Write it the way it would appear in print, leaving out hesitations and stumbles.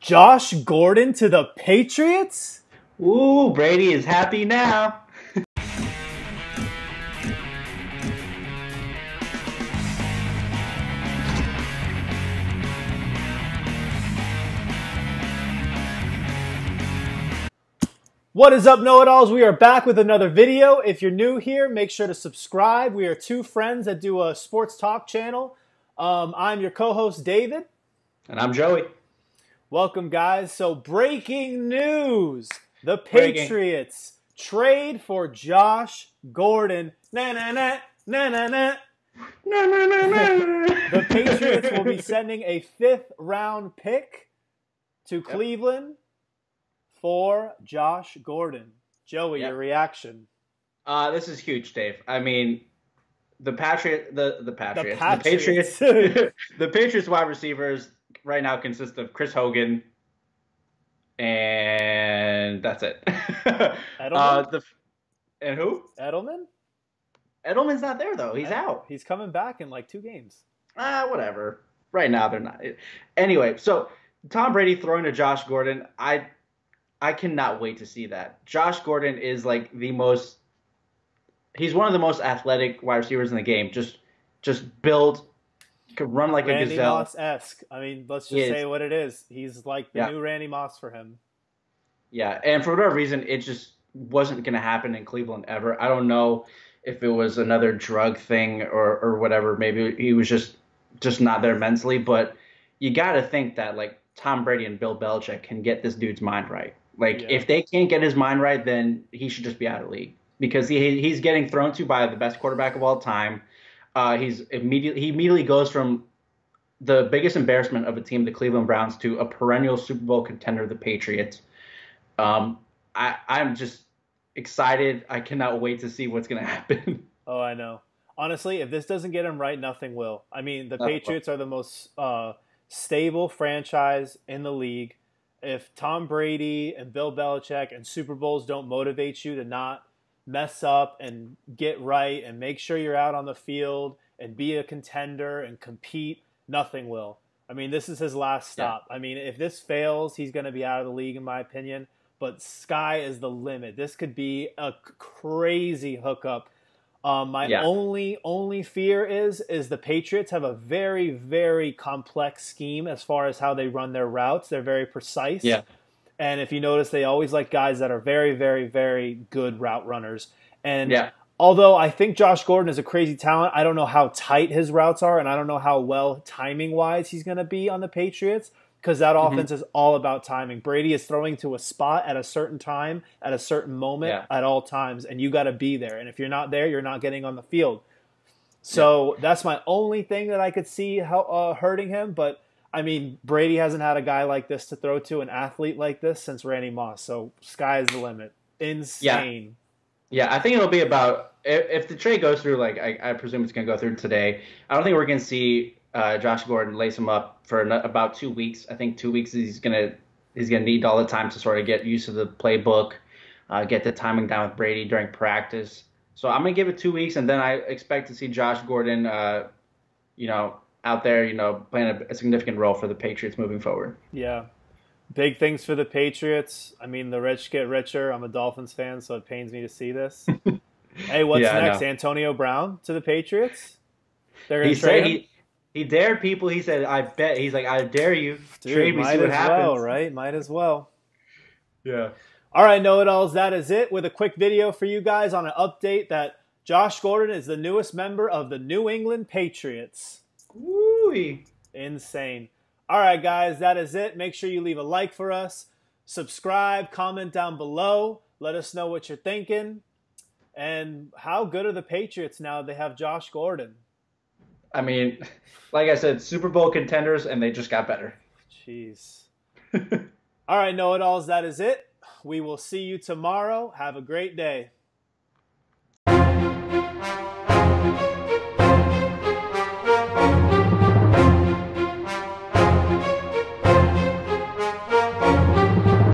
Josh Gordon to the Patriots? Ooh, Brady is happy now. What is up, know-it-alls? We are back with another video. If you're new here, make sure to subscribe. We are two friends that do a sports talk channel. I'm your co-host, David. And I'm Joey. Welcome, guys. So, breaking news. The Patriots trade for Josh Gordon. The Patriots will be sending a 5th-round pick to Cleveland for Josh Gordon. Joey, your reaction? This is huge, Dave. I mean, the Patriots wide receivers right now consist of Chris Hogan, and that's it. Edelman? And who? Edelman? Edelman's not there, though. He's out. He's coming back in like 2 games. Whatever. Right now, they're not. Anyway, so Tom Brady throwing to Josh Gordon, I cannot wait to see that. Josh Gordon is like the most – he's one of the most athletic wide receivers in the game. Just built, could run like a gazelle. Randy Moss-esque. I mean, let's just say what it is. He's like the new Randy Moss for him. Yeah, and for whatever reason, it just wasn't going to happen in Cleveland ever. I don't know if it was another drug thing or whatever. Maybe he was just not there mentally. But you got to think that like Tom Brady and Bill Belichick can get this dude's mind right. Like, if they can't get his mind right, then he should just be out of the league because he's getting thrown to by the best quarterback of all time. He immediately goes from the biggest embarrassment of a team, the Cleveland Browns, to a perennial Super Bowl contender, the Patriots. I'm just excited. I cannot wait to see what's going to happen. Oh, I know. Honestly, if this doesn't get him right, nothing will. I mean, the Patriots are the most stable franchise in the league. If Tom Brady and Bill Belichick and Super Bowls don't motivate you to not mess up and get right and make sure you're out on the field and be a contender and compete, nothing will. I mean, this is his last stop. Yeah. I mean, if this fails, he's going to be out of the league, in my opinion. But sky is the limit. This could be a crazy hookup. My only fear is the Patriots have a very, very complex scheme as far as how they run their routes. They're very precise. Yeah. And if you notice, they always like guys that are very, very, very good route runners. And although I think Josh Gordon is a crazy talent, I don't know how tight his routes are, and I don't know how well timing-wise he's going to be on the Patriots because that offense is all about timing. Brady is throwing to a spot at a certain time, at a certain moment, at all times, and you got to be there. And if you're not there, you're not getting on the field. So that's my only thing that I could see hurting him. But, I mean, Brady hasn't had a guy like this to throw to, an athlete like this, since Randy Moss. So sky's the limit. Insane. Yeah, I think it'll be about – if the trade goes through, like I presume it's going to go through today, I don't think we're going to see – Josh Gordon lace him up for about 2 weeks. I think 2 weeks he's gonna need all the time to sort of get used to the playbook, get the timing down with Brady during practice. So I'm gonna give it 2 weeks, and then I expect to see Josh Gordon, out there, playing a significant role for the Patriots moving forward. Yeah, big things for the Patriots. I mean, the rich get richer. I'm a Dolphins fan, so it pains me to see this. Hey, what's next? Antonio Brown to the Patriots? They're gonna trade him? He dared people. He said, "I bet." He's like, "I dare you. Dude, trade me. See what happens." Well, right? Might as well. Yeah. All right, know-it-alls. That is it with a quick video for you guys on an update that Josh Gordon is the newest member of the New England Patriots. Woo-wee. Insane. All right, guys. That is it. Make sure you leave a like for us. Subscribe. Comment down below. Let us know what you're thinking. And how good are the Patriots now that they have Josh Gordon? I mean, like I said, Super Bowl contenders, and they just got better. Jeez. All right, know-it-alls, that is it. We will see you tomorrow. Have a great day.